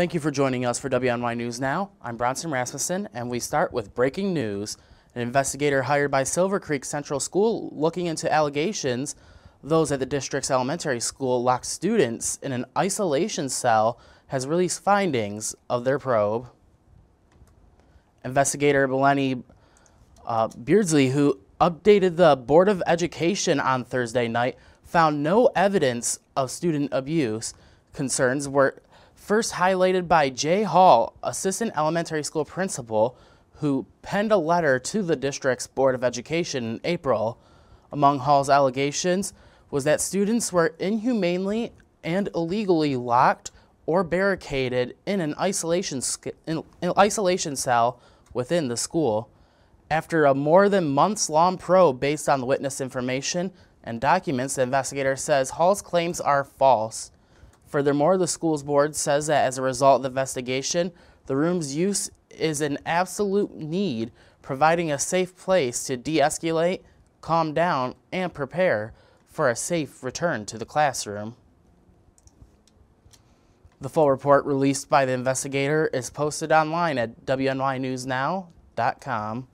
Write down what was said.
Thank you for joining us for WNY News Now. I'm Bronson Rasmussen, and we start with breaking news. An investigator hired by Silver Creek Central School looking into allegations those at the district's elementary school locked students in an isolation cell has released findings of their probe. Investigator Beleni Beardsley, who updated the Board of Education on Thursday night, found no evidence of student abuse. Concerns were first highlighted by Jay Hall, assistant elementary school principal, who penned a letter to the district's Board of Education in April. Among Hall's allegations was that students were inhumanely and illegally locked or barricaded in an isolation cell within the school. After a more than months-long probe based on the witness information and documents, the investigator says Hall's claims are false. Furthermore, the school's board says that as a result of the investigation, the room's use is an absolute need, providing a safe place to de-escalate, calm down, and prepare for a safe return to the classroom. The full report released by the investigator is posted online at WNYNewsNow.com.